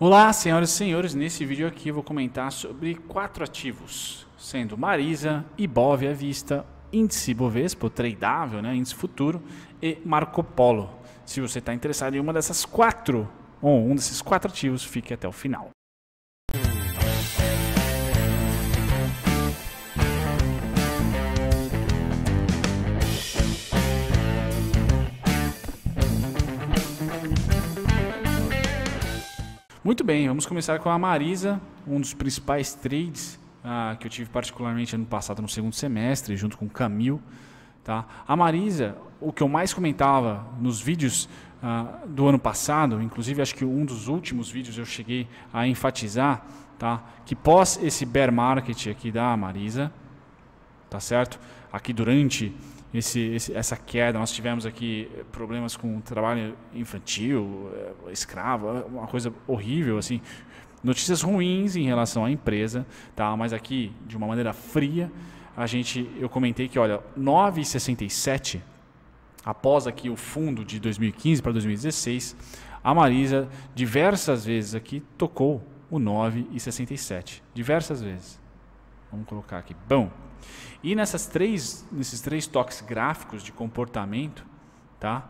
Olá, senhoras e senhores, nesse vídeo aqui eu vou comentar sobre 4 ativos, sendo Marisa, Ibov à vista, índice Ibovespa, tradável, né, índice futuro, e Marcopolo. Se você está interessado em uma dessas 4, ou um desses 4 ativos, fique até o final. Muito bem, vamos começar com a Marisa, um dos principais trades que eu tive particularmente ano passado no segundo semestre, junto com o Camil. Tá? A Marisa, o que eu mais comentava nos vídeos do ano passado, inclusive acho que um dos últimos vídeos eu cheguei a enfatizar, tá? Que pós esse bear market aqui da Marisa, tá certo? Aqui durante essa queda, nós tivemos aqui problemas com trabalho infantil, escravo, uma coisa horrível, assim, notícias ruins em relação à empresa, tá? Mas aqui, de uma maneira fria, eu comentei que, olha, 9,67, após aqui o fundo de 2015 para 2016, a Marisa diversas vezes aqui tocou o 9,67, diversas vezes. Vamos colocar aqui, bom. E nesses três toques gráficos de comportamento, tá?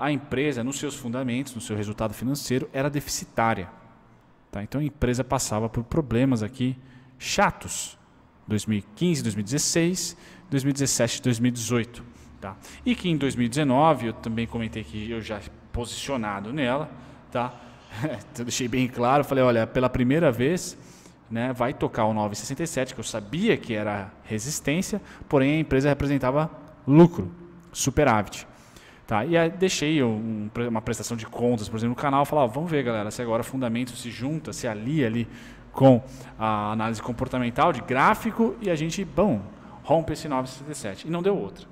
A empresa, nos seus fundamentos, no seu resultado financeiro, era deficitária. Tá? Então a empresa passava por problemas aqui chatos, 2015, 2016, 2017, 2018. Tá? E que em 2019, eu também comentei que eu já posicionado nela, tá? Eu deixei bem claro, falei, olha, pela primeira vez, né, vai tocar o 9,67, que eu sabia que era resistência, porém a empresa representava lucro, superávit. Tá? E aí deixei uma prestação de contas, por exemplo, no canal, falava, vamos ver, galera, se agora fundamento se junta, se alia ali com a análise comportamental de gráfico e a gente, bom, rompe esse 9,67. E não deu outra.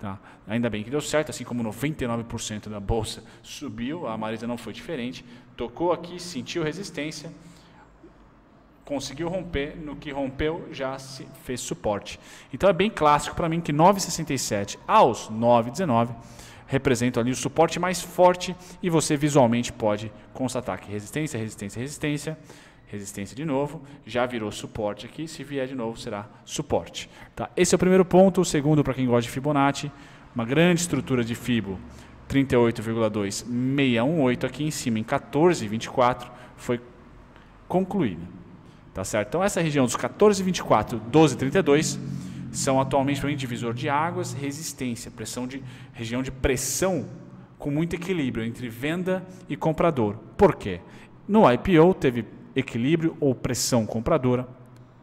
Tá? Ainda bem que deu certo, assim como 99% da bolsa subiu, a Marisa não foi diferente, tocou aqui, sentiu resistência, conseguiu romper, no que rompeu já se fez suporte. Então é bem clássico para mim que 9,67 aos 9,19 representa ali o suporte mais forte e você visualmente pode constatar que resistência, resistência, resistência, resistência de novo, já virou suporte aqui, se vier de novo será suporte. Tá? Esse é o primeiro ponto. O segundo, para quem gosta de Fibonacci, uma grande estrutura de Fibo, 38,2618 aqui em cima em 14,24 foi concluída. Tá certo? Então essa região dos 14,24, 12,32 são atualmente para mim divisor de águas, resistência, região de pressão com muito equilíbrio entre venda e comprador. Por quê? No IPO teve equilíbrio ou pressão compradora,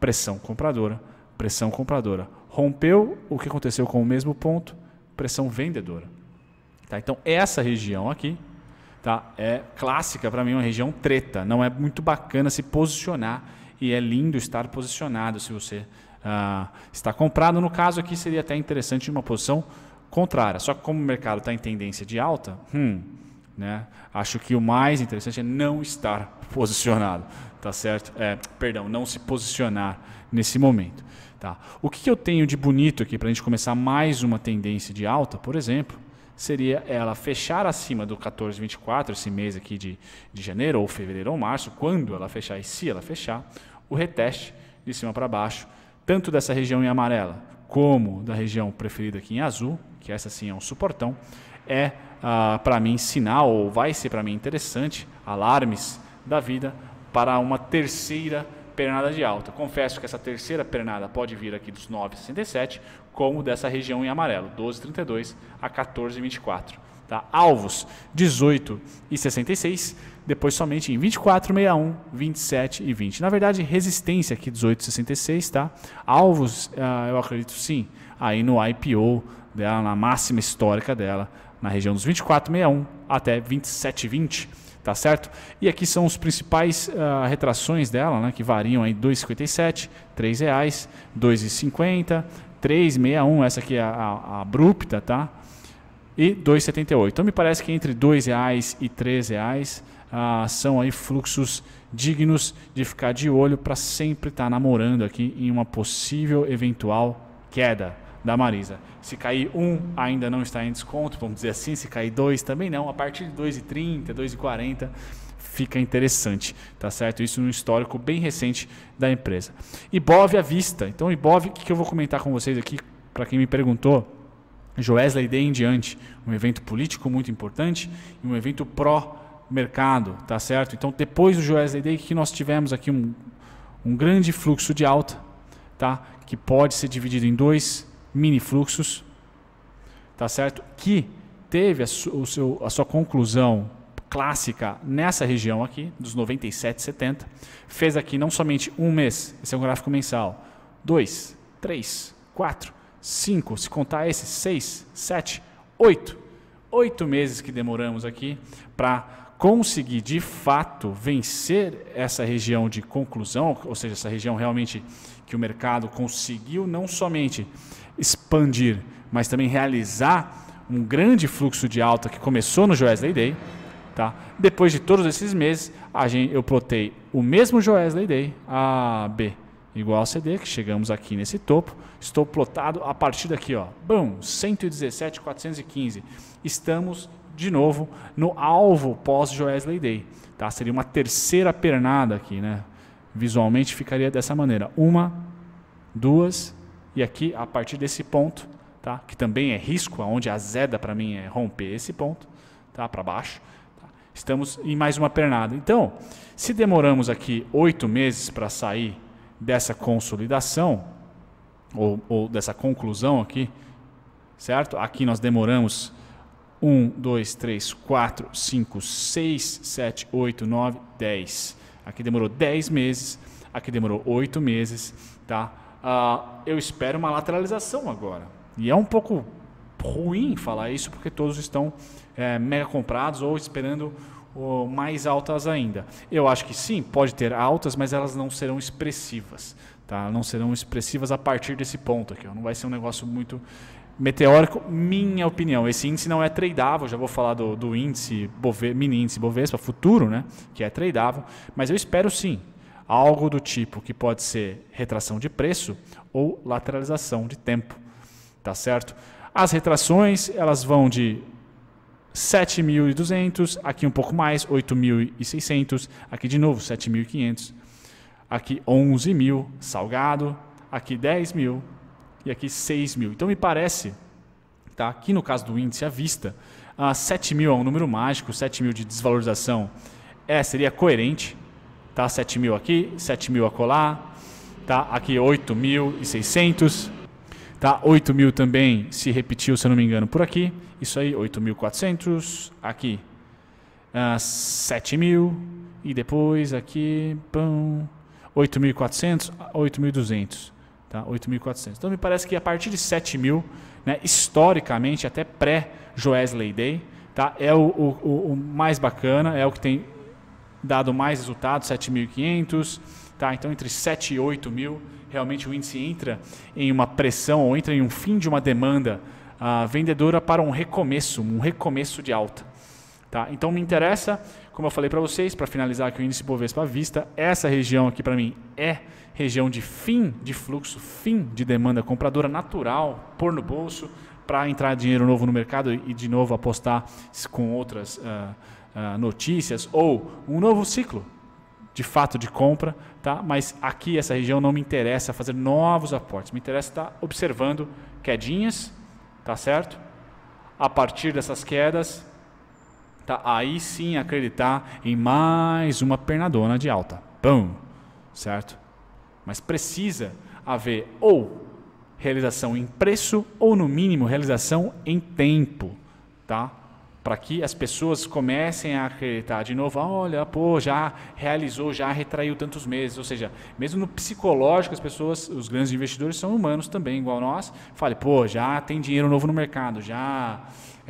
pressão compradora, pressão compradora. Rompeu o que aconteceu com o mesmo ponto, pressão vendedora. Tá? Então essa região aqui, tá? É clássica para mim, uma região treta. Não é muito bacana se posicionar. E é lindo estar posicionado se você está comprado. No caso aqui seria até interessante uma posição contrária. Só que como o mercado está em tendência de alta, né, acho que o mais interessante é não estar posicionado. Tá certo? Perdão, não se posicionar nesse momento. Tá? O que eu tenho de bonito aqui para a gente começar mais uma tendência de alta, por exemplo, seria ela fechar acima do 14,24 esse mês aqui de janeiro, ou fevereiro ou março, quando ela fechar e se ela fechar, o reteste de cima para baixo, tanto dessa região em amarela como da região preferida aqui em azul, que essa sim é um suportão, para mim sinal, ou vai ser para mim interessante, alarmes da vida para uma terceira pernada de alta. Confesso que essa terceira pernada pode vir aqui dos 9,67, como dessa região em amarelo, 12,32 a 14,24. Tá? Alvos 18,66, depois somente em 24,61, 27 e 20. Na verdade, resistência aqui 18,66, tá? Alvos, eu acredito sim, aí no IPO dela, na máxima histórica dela, na região dos 24,61 até 27,20. Tá certo? E aqui são os principais retrações dela, né, que variam em 2,57, R$ 3,00, 2,50, 3,61, essa aqui é a abrupta, tá? E 2,78. Então me parece que entre R$ 2,00 e R$ 3,00 são aí fluxos dignos de ficar de olho para sempre estar namorando aqui em uma possível eventual queda da Marisa. Se cair 1, ainda não está em desconto, vamos dizer assim. Se cair 2, também não. A partir de 2,30, 2,40, fica interessante, tá certo? Isso no histórico bem recente da empresa. Ibov à vista. Então, Ibov, o que eu vou comentar com vocês aqui, para quem me perguntou, Joesley Day em diante, um evento político muito importante e um evento pró-mercado, tá certo? Então, depois do Joesley Day, que nós tivemos aqui um grande fluxo de alta, tá? Que pode ser dividido em dois mini fluxos, tá certo? Que teve a sua conclusão clássica nessa região aqui, dos 97,70, fez aqui não somente um mês, esse é um gráfico mensal, 2, 3, 4, 5, se contar esse, 6, 7, 8, 8 meses que demoramos aqui para conseguir de fato vencer essa região de conclusão, ou seja, essa região realmente que o mercado conseguiu não somente expandir, mas também realizar um grande fluxo de alta que começou no Joesley Day, tá? Depois de todos esses meses, eu plotei o mesmo Joesley Day, AB igual a CD, que chegamos aqui nesse topo, estou plotado a partir daqui, ó, bum, 117,415, estamos de novo no alvo pós-Joesley Day, tá? Seria uma terceira pernada aqui, né? Visualmente ficaria dessa maneira, uma, duas, e aqui a partir desse ponto, tá? Que também é risco, onde a zeda para mim é romper esse ponto, tá? Para baixo, tá? Estamos em mais uma pernada. Então, se demoramos aqui 8 meses para sair dessa consolidação, ou dessa conclusão aqui, certo? Aqui nós demoramos 1, 2, 3, 4, 5, 6, 7, 8, 9, 10. Aqui demorou 10 meses, aqui demorou 8 meses, tá? Eu espero uma lateralização agora. E é um pouco ruim falar isso, porque todos estão mega comprados ou esperando mais altas ainda. Eu acho que sim, pode ter altas, mas elas não serão expressivas, tá? Não serão expressivas a partir desse ponto aqui, ó. Não vai ser um negócio muito meteórico, minha opinião. Esse índice não é tradável, já vou falar do índice, mini índice Bovespa, futuro, né? Que é tradável, mas eu espero sim algo do tipo que pode ser retração de preço ou lateralização de tempo, tá certo? As retrações, elas vão de 7.200, aqui um pouco mais, 8.600, aqui de novo 7.500, aqui 11.000, salgado, aqui 10.000 e aqui 6.000. Então me parece, tá? Aqui no caso do índice à vista, 7.000 é um número mágico, 7.000 de desvalorização seria coerente, tá? 7.000 aqui, 7.000 acolá, tá? Aqui 8.600. Tá, 8.000 também se repetiu, se eu não me engano, por aqui. Isso aí, 8.400. Aqui, 7.000. E depois aqui, 8.400, 8.200. Tá, 8.400. Então, me parece que a partir de 7.000, né, historicamente, até pré-Joesley Day, tá, é o mais bacana, é o que tem dado mais resultado, 7.500. Tá, então, entre 7 e 8.000, realmente o índice entra em uma pressão ou entra em um fim de uma demanda vendedora para um recomeço de alta. Tá? Então me interessa, como eu falei para vocês, para finalizar aqui o índice Bovespa à vista, essa região aqui para mim é região de fim de fluxo, fim de demanda compradora natural, pôr no bolso para entrar dinheiro novo no mercado e de novo apostar com outras notícias ou um novo ciclo de fato de compra, tá? Mas aqui essa região não me interessa fazer novos aportes, me interessa estar observando quedinhas, tá certo? A partir dessas quedas, tá? Aí sim acreditar em mais uma pernadona de alta, pão, certo? Mas precisa haver ou realização em preço ou no mínimo realização em tempo, tá? Para que as pessoas comecem a acreditar de novo, olha, pô, já realizou, já retraiu tantos meses, ou seja, mesmo no psicológico as pessoas, os grandes investidores são humanos também, igual nós, fale, pô, já tem dinheiro novo no mercado, já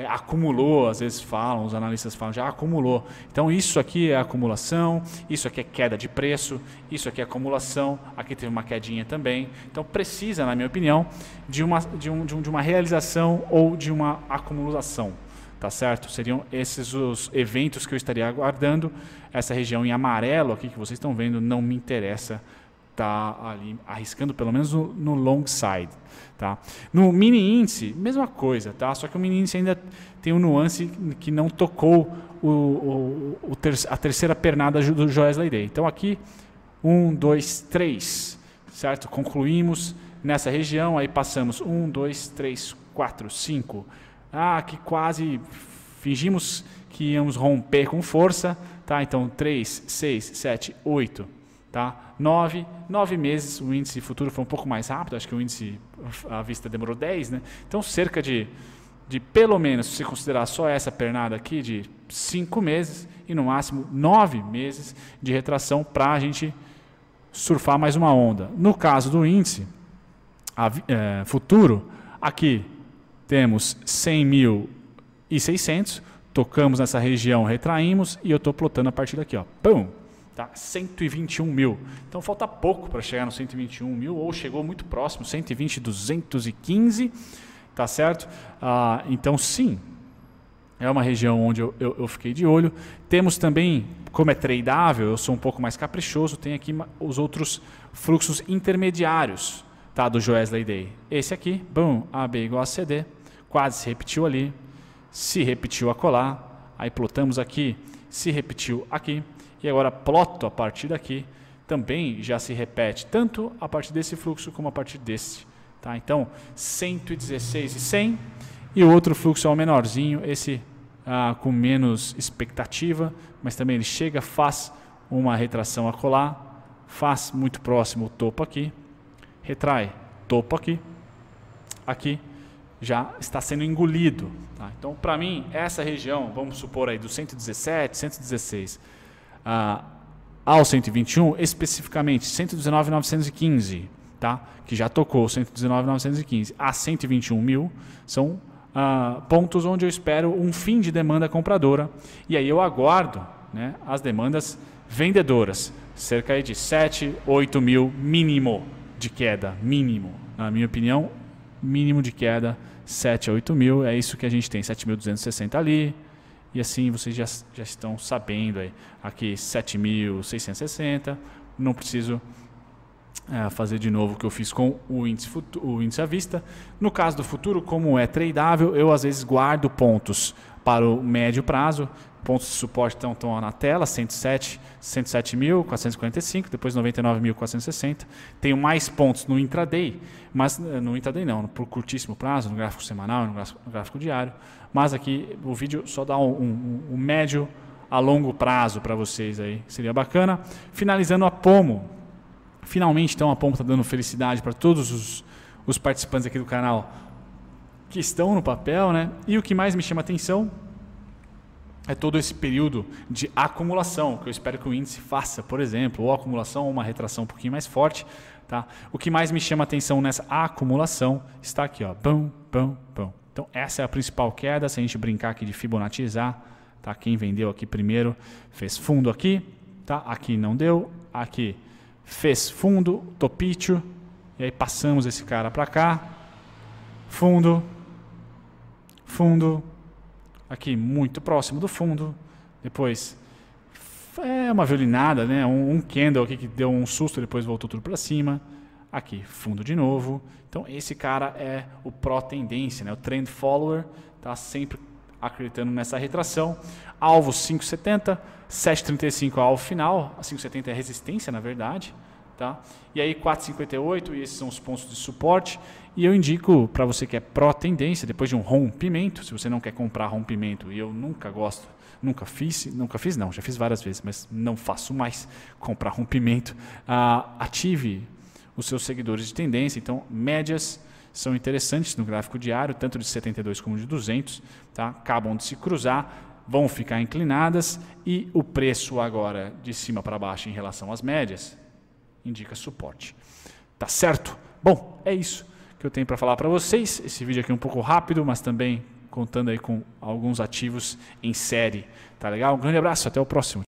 acumulou, às vezes falam, os analistas falam, já acumulou, então isso aqui é acumulação, isso aqui é queda de preço, isso aqui é acumulação, aqui teve uma quedinha também, então precisa, na minha opinião, de uma realização ou de uma acumulação. Tá certo? Seriam esses os eventos que eu estaria aguardando. Essa região em amarelo aqui que vocês estão vendo não me interessa estar ali arriscando, pelo menos no long side. Tá? No mini índice, mesma coisa, tá? Só que o mini índice ainda tem um nuance que não tocou a terceira pernada do Joesley Day. Então aqui, 1, 2, 3, certo? Concluímos nessa região, aí passamos 1, 2, 3, 4, 5. Ah, que quase fingimos que íamos romper com força, tá? Então 3, 6, 7, 8, tá? 9 meses, o índice futuro foi um pouco mais rápido, acho que o índice à vista demorou 10, né? Então cerca de pelo menos, se você considerar só essa pernada aqui, de 5 meses e no máximo 9 meses de retração para a gente surfar mais uma onda. No caso do índice futuro, aqui temos 100.600, tocamos nessa região, retraímos e eu estou plotando a partir daqui, ó, pum, tá? 121 mil. Então falta pouco para chegar no 121 mil ou chegou muito próximo, 120, 215, tá certo? Então sim, é uma região onde eu fiquei de olho. Temos também, como é tradável, eu sou um pouco mais caprichoso, tem aqui os outros fluxos intermediários, tá, do Joesley Day. Esse aqui, bum, AB igual a CD, quase se repetiu ali, se repetiu acolá, aí plotamos aqui, se repetiu aqui, e agora ploto a partir daqui, também já se repete tanto a partir desse fluxo como a partir desse. Tá? Então, 116 e 100, e o outro fluxo é o menorzinho, esse com menos expectativa, mas também ele chega, faz uma retração acolá, faz muito próximo o topo aqui, retrai, topo aqui, aqui já está sendo engolido. Tá? Então, para mim, essa região, vamos supor aí, do 117, 116 ao 121, especificamente 119.915, tá? Que já tocou 119.915 a 121 mil, são pontos onde eu espero um fim de demanda compradora. E aí eu aguardo, né, as demandas vendedoras, cerca aí de 7, 8 mil mínimo de queda, mínimo, na minha opinião, mínimo de queda 7 a 8 mil, é isso que a gente tem, 7.260 ali, e assim vocês já estão sabendo aí, aqui 7.660, não preciso fazer de novo o que eu fiz com o índice à vista. No caso do futuro, como é tradável, eu às vezes guardo pontos para o médio prazo, pontos de suporte estão na tela, 107.445, depois 99.460. Tenho mais pontos no intraday, mas no intraday não, por curtíssimo prazo, no gráfico semanal, no gráfico diário. Mas aqui o vídeo só dá um médio a longo prazo para vocês aí, seria bacana. Finalizando a Pomo, finalmente então a Pomo está dando felicidade para todos os participantes aqui do canal que estão no papel, né? E o que mais me chama atenção é todo esse período de acumulação, que eu espero que o índice faça, por exemplo, ou acumulação ou uma retração um pouquinho mais forte. Tá? O que mais me chama atenção nessa acumulação está aqui, ó, pão, pão, pão. Então essa é a principal queda, se a gente brincar aqui de Fibonacciizar, tá? Quem vendeu aqui primeiro fez fundo aqui, tá? Aqui não deu, aqui fez fundo, topício, e aí passamos esse cara para cá, fundo, fundo, aqui muito próximo do fundo, depois é uma violinada, né? um candle aqui que deu um susto, depois voltou tudo para cima, aqui fundo de novo. Então esse cara é o pró-tendência, né? O trend follower, tá sempre acreditando nessa retração. Alvo 5,70, 7,35 ao final, 5,70 é resistência na verdade, tá? E aí 4,58, e esses são os pontos de suporte. E eu indico para você que é pró-tendência, depois de um rompimento, se você não quer comprar rompimento, e eu nunca gosto, nunca fiz não, já fiz várias vezes, mas não faço mais comprar rompimento, ative os seus seguidores de tendência. Então médias são interessantes no gráfico diário, tanto de 72 como de 200, tá? Acabam de se cruzar, vão ficar inclinadas, e o preço agora de cima para baixo em relação às médias indica suporte. Tá certo? Bom, é isso que eu tenho para falar para vocês. Esse vídeo aqui é um pouco rápido, mas também contando aí com alguns ativos em série. Tá legal? Um grande abraço, até o próximo.